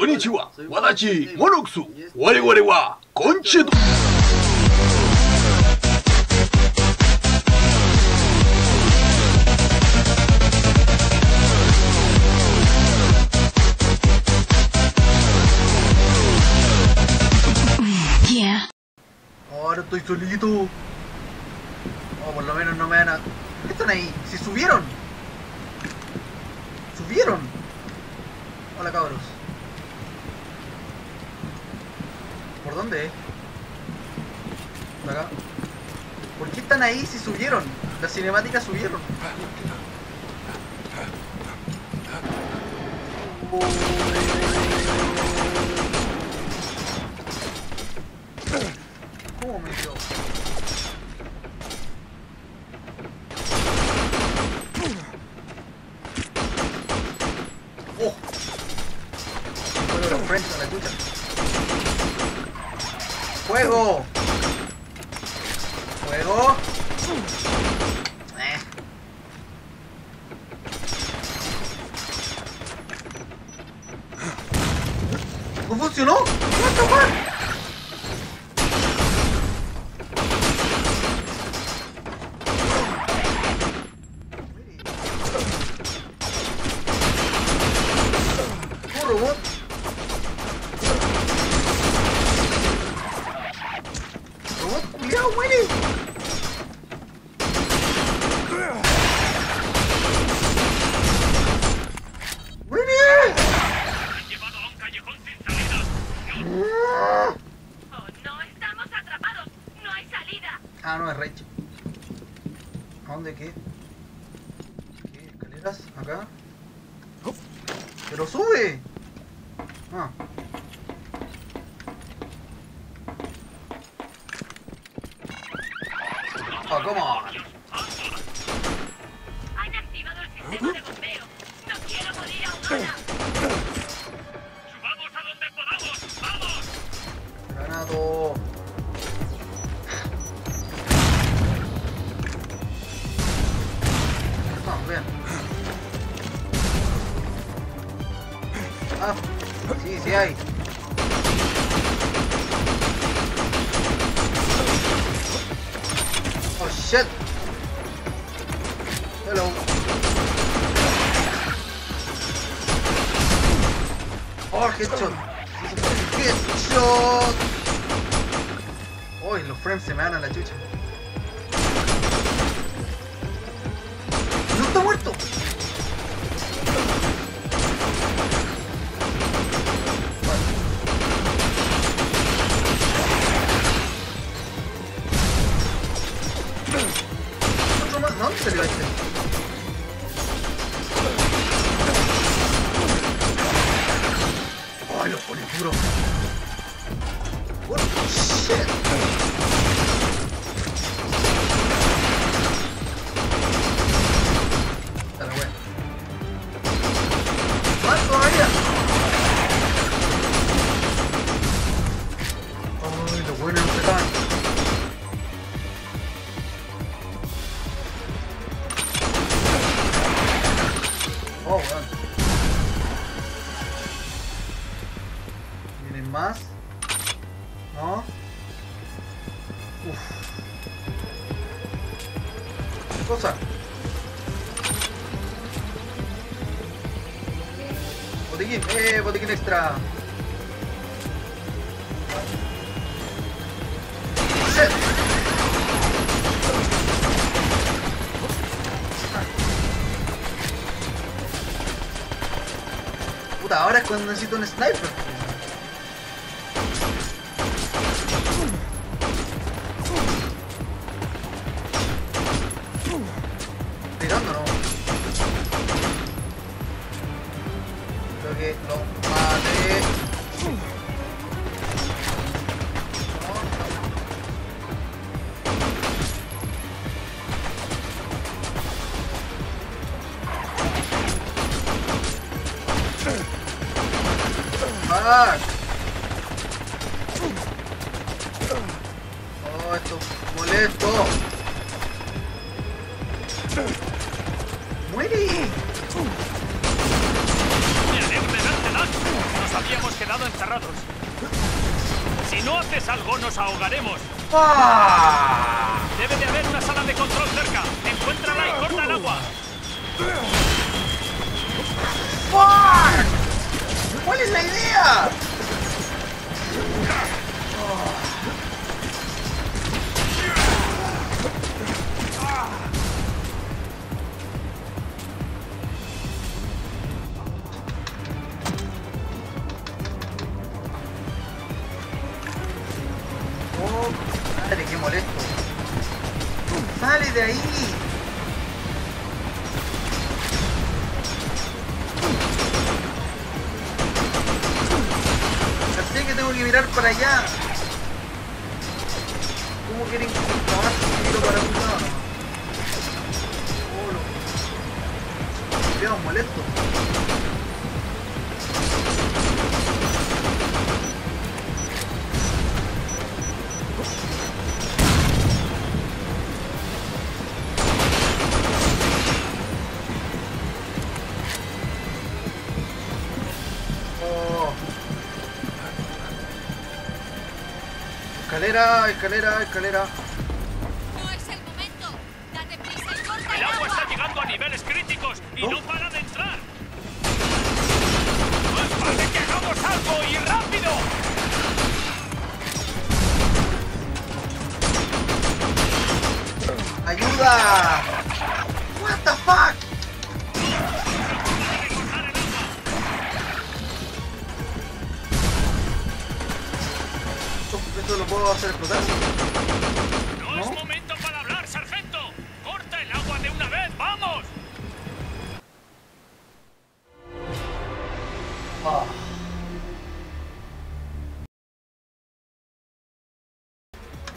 こんにちは、私モノクス。我々はコンチェルト。Ahora estoy solito. O por lo menos no me van a... ¿Qué están ahí? ¡Si subieron! ¡Subieron! Hola cabros. ¿Por dónde? ¿Por acá? ¿Por qué están ahí si subieron? Las cinemáticas subieron. ¿Cómo me dio? ¡Oh! Juego los frentes a la escucha. ¡Fuego! ¡Fuego! ¿No funcionó? ¡What the fuck! Ah, no, es Rachel. ¿A dónde qué? ¿Qué? ¿Escaleras? ¿Acá? ¡Pero sube! Ah. Oh, come on. Han activado el sistema de bombeo. No quiero morir ahogada. ¡Subamos a donde podamos! ¡Vamos! Granado. Ah, sí, sí hay. Oh shit. Hello. Oh, headshot. Headshot. Oh, los frames se me dan a la chucha. ¡No está muerto! ¿Dónde salió este? ¡Ay, lo pone duro! ¡What the shit! ¡Está la wea! ¡Más todavía! ¡Ay, lo bueno no se caen! Más, ¿no? Uff, cosa. Botiquín, botiquín extra. ¡Set! Puta, ahora es cuando necesito un sniper. Oh, esto es molesto. ¡Muere! Nos habíamos quedado encerrados. Si no haces algo, nos ahogaremos. Debe de haber una sala de control cerca. Encuéntrala y corta el agua. ¡Fuck! ¿Cuál es la idea? ¡Sale de ahí! Así que tengo que mirar para allá. ¿Cómo quieren que miro para un lado? Dios, molesto. Escalera. No es el momento. Date prisa y corta el agua. El agua está llegando a niveles críticos y no para de entrar. Más vale que hagamos algo y rápido. Ayuda. What the fuck. ¿Lo puedo hacer explotar? No, no es momento para hablar, sargento. Corta el agua de una vez, vamos.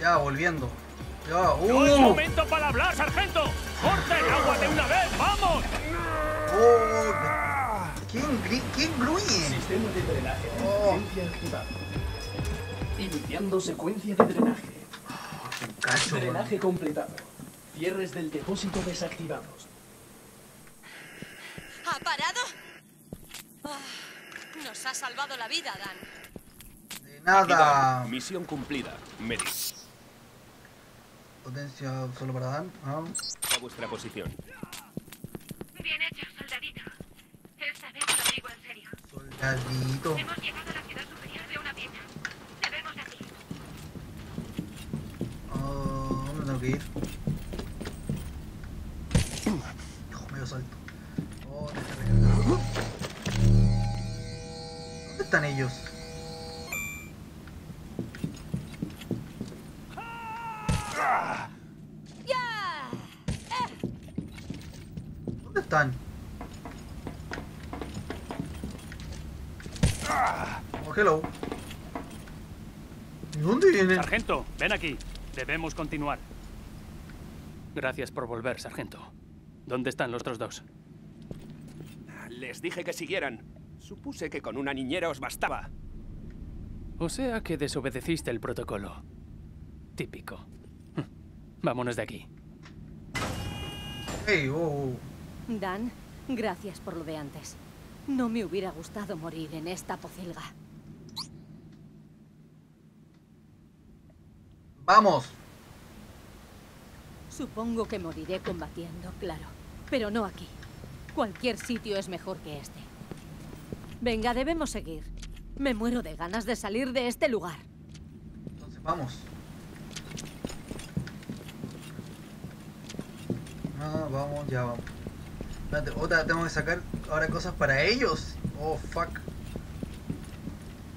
Ya volviendo. Ya. No es momento para hablar, sargento. Corta el agua de una vez, vamos. ¿Quién gruñe? Sistema de drenaje. Iniciando secuencia de drenaje. Drenaje completado. Cierres del depósito desactivados. ¿Ha parado? Nos ha salvado la vida, Dan. De nada. Misión cumplida. Medis. Potencia solo para Dan. A vuestra posición. Bien hecho, soldadito. Esta vez lo digo en serio. Soldadito. Hemos llegado a la ciudad superior de una pieza. Tengo que ir. Hijo, medio salto. ¿Dónde están ellos? ¿Dónde están? Oh, hello. ¿De dónde vienen? Sargento, ven aquí. Debemos continuar. Gracias por volver, sargento. ¿Dónde están los otros dos? Les dije que siguieran. Supuse que con una niñera os bastaba. O sea que desobedeciste el protocolo. Típico. Vámonos de aquí. Hey, Dan, gracias por lo de antes. No me hubiera gustado morir en esta pocilga. ¡Vamos! Supongo que moriré combatiendo, claro. Pero no aquí. Cualquier sitio es mejor que este. Venga, debemos seguir. Me muero de ganas de salir de este lugar. Entonces, vamos. No, vamos, ya vamos. Espérate, otra, tengo que sacar ahora cosas para ellos. Oh, fuck.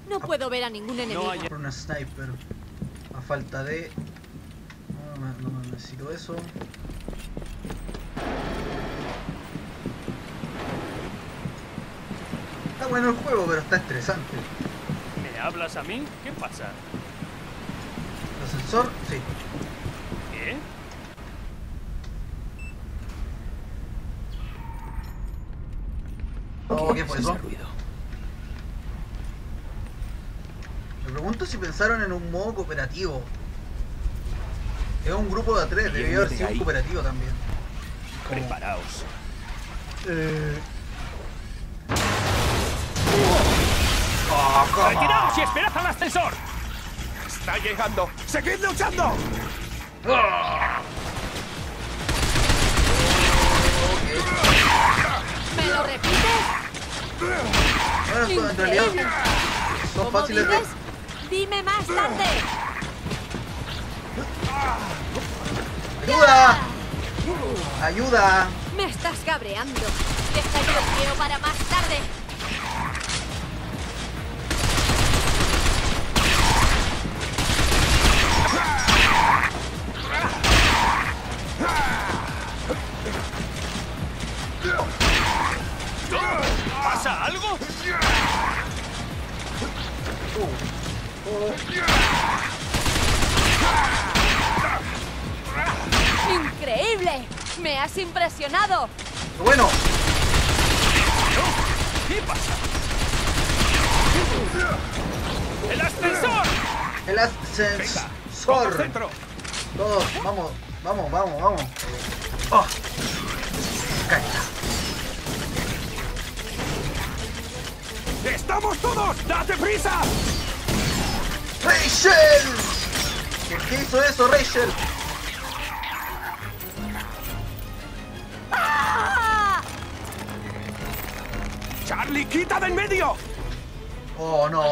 No puedo ver a ningún enemigo. No hay una sniper. A falta de... No necesito eso. Está bueno el juego, pero está estresante. ¿Me hablas a mí? ¿Qué pasa? ¿El ascensor? Sí. ¿Qué? ¿Qué fue eso? Me pregunto si pensaron en un modo cooperativo. Es un grupo de tres, debió haber sido un cooperativo también. Preparaos. Oh, ¡retiraos y esperad al ascensor! ¡Está llegando! ¡Seguid luchando! ¿Me lo repites? ¡Increíble! Son fáciles de... ¡Dime más tarde! ¡Ayuda! ¡Ayuda! ¡Me estás cabreando! ¡Deja el bloqueo para más tarde! ¿Pasa algo? ¡Increíble! ¡Me has impresionado! ¡Bueno! ¿Qué pasa? ¡El ascensor! ¡El ascensor! Todos, vamos, vamos, vamos, vamos. ¡Oh! ¡Caña! ¡Estamos todos! ¡Date prisa! ¡Rachel! ¿Por qué hizo eso, Rachel? ¡Charlie, quita de en medio! ¡Oh, no!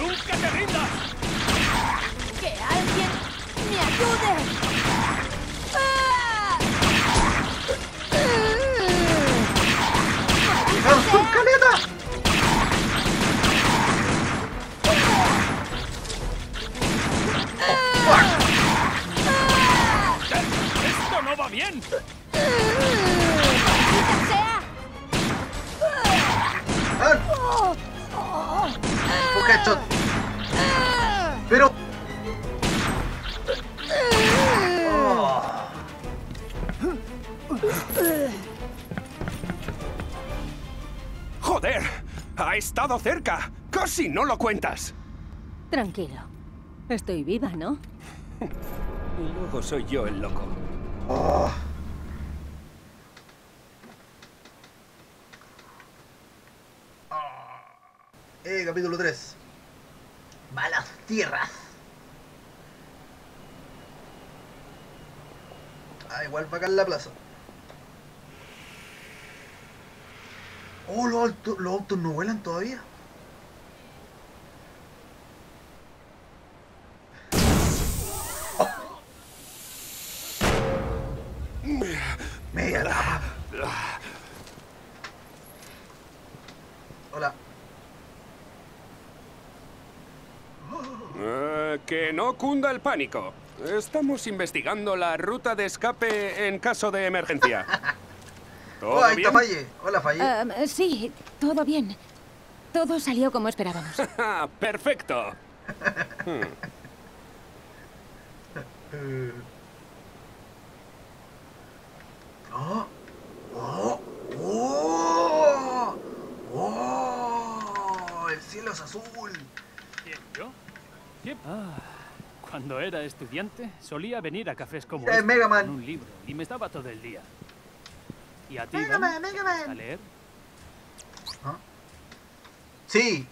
¡Nunca te rindas! ¡Que alguien me ayude! ¡Lanzó caleta! ¡Oh, fuck! ¡Esto no va bien! Un headshot. Pero... Oh. Joder, ha estado cerca. Casi no lo cuentas. Tranquilo. Estoy viva, ¿no? Y luego soy yo el loco. Oh. Capítulo 3. Malas tierras. Ah, igual para acá en la plaza. Oh, los autos no vuelan todavía. Oh. Media tapa. Hola. Que no cunda el pánico. Estamos investigando la ruta de escape en caso de emergencia. ¿Todo bien? Ahí está Falle. Hola, Falle. Sí, todo bien. Todo salió como esperábamos. ¡Perfecto! Oh. Oh. Oh. ¡Oh! ¡El cielo es azul! ¿Quién, yo? Ah, cuando era estudiante, solía venir a cafés como este, Mega Man, con un libro, y me estaba todo el día. ¿Y a ti, Mega Man, Mega Man, a leer? ¿Ah? Sí.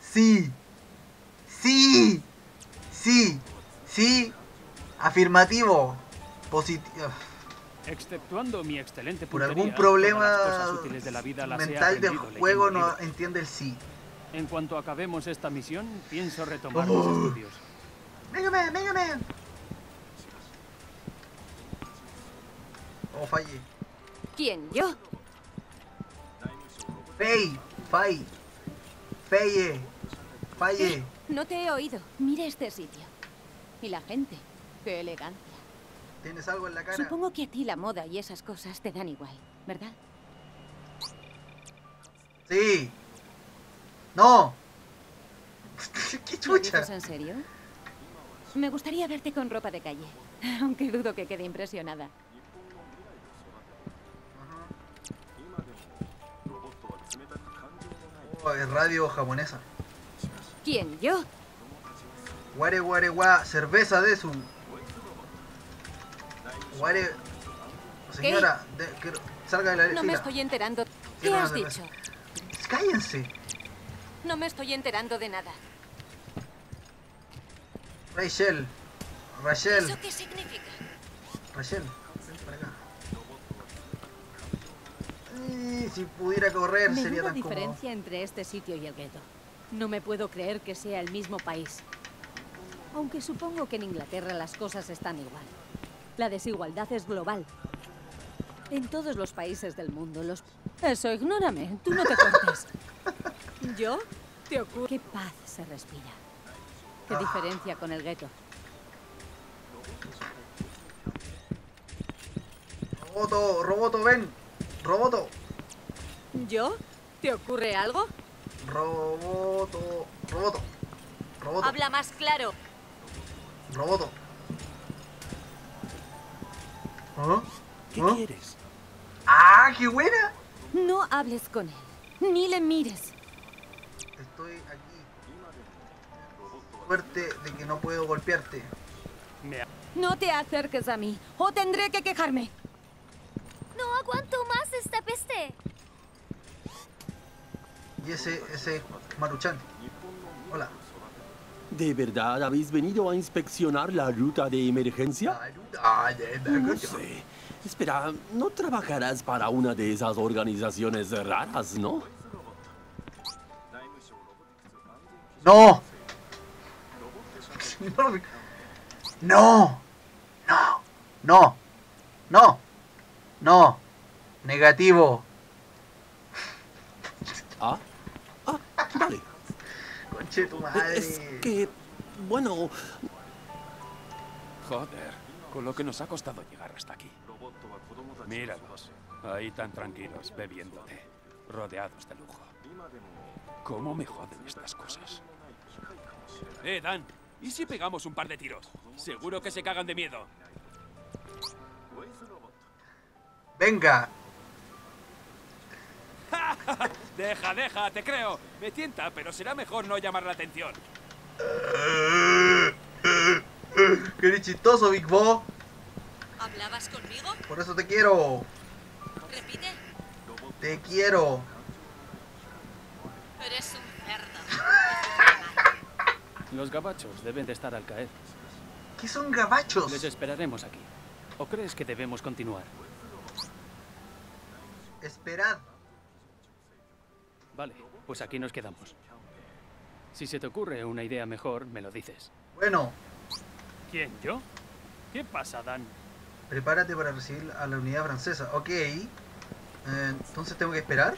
Sí. Sí. Sí. Sí. Afirmativo. Positivo. Exceptuando mi excelente puntería, por algún problema de la vida, mental del juego no entiende el sí. En cuanto acabemos esta misión, pienso retomar los estudios. ¡Mega Man! ¡Mega Man! Oh, Falle. ¿Quién? ¿Yo? ¡Fey! ¡Fay! ¡Feye! ¡Falle! Sí, no te he oído. Mira este sitio. Y la gente. ¡Qué elegancia! ¿Tienes algo en la cara? Supongo que a ti la moda y esas cosas te dan igual, ¿verdad? ¡Sí! ¡No! ¡Qué chucha! ¿Lo dices en serio? Me gustaría verte con ropa de calle, aunque dudo que quede impresionada. Oh, es radio japonesa. ¿Quién? ¿Yo? Ware ware wa, cerveza de su... Ware... Señora, que salga de la... No me estoy enterando. ¿Qué has dicho? ¡Cállense! No me estoy enterando de nada. Rachel. Rachel. ¿Eso qué significa? Rachel, ven para acá. Y si pudiera correr menuda sería tan cómodo. Diferencia entre este sitio y el gueto. No me puedo creer que sea el mismo país. Aunque supongo que en Inglaterra las cosas están igual. La desigualdad es global. En todos los países del mundo los... Eso, ignórame. Tú no te cortes. ¿Yo? ¿Te ocurre? ¿Qué paz se respira? ¿Qué diferencia con el gueto? Roboto, Roboto, ven. Roboto. ¿Yo? ¿Te ocurre algo? Roboto. Roboto. Roboto. Habla más claro. Roboto. ¿Ah? ¿Qué quieres? ¡Ah, qué buena! No hables con él, ni le mires. Estoy aquí. Suerte de que no puedo golpearte. No te acerques a mí, o tendré que quejarme. No aguanto más esta peste. Y ese Maruchan. Hola. ¿De verdad habéis venido a inspeccionar la ruta de emergencia? No sé. Espera, no trabajarás para una de esas organizaciones raras, ¿no? ¡No! ¡No! ¡No! ¡No! ¡No! ¡No! ¡Negativo! ¿Ah? Ah, vale. Conche tu madre. Es que... bueno... Joder, con lo que nos ha costado llegar hasta aquí. Míralos, ahí tan tranquilos, bebiéndote, rodeados de lujo. ¿Cómo me joden estas cosas? Dan, ¿y si pegamos un par de tiros? Seguro que se cagan de miedo. Venga. Deja, deja, te creo. Me tienta, pero será mejor no llamar la atención. ¡Qué chistoso, Big Bo! ¿Hablabas conmigo? Por eso te quiero. Repite. Te quiero. Eres un cerdo. Los gabachos deben de estar al caer. ¿Qué son gabachos? Les esperaremos aquí. ¿O crees que debemos continuar? Esperad. Vale, pues aquí nos quedamos. Si se te ocurre una idea mejor, me lo dices. Bueno. ¿Quién, yo? ¿Qué pasa, Dan? Prepárate para recibir a la unidad francesa. Ok. Entonces tengo que esperar.